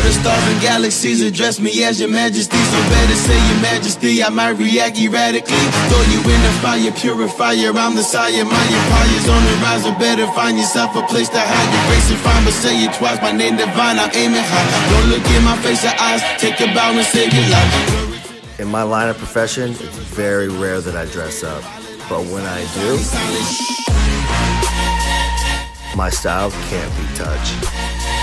all the stars and galaxies. Address me as your majesty, so better say your majesty. I might react erratically, throw you in the fire, purifier. I'm the sire, my empire's on the rise. Or better find yourself a place to hide your grace and find, but say it twice. My name divine, I'm aiming high. Don't look in my face or eyes, take a bow and save your life. In my line of profession, it's very rare that I dress up, but when I do, my style can't be touched.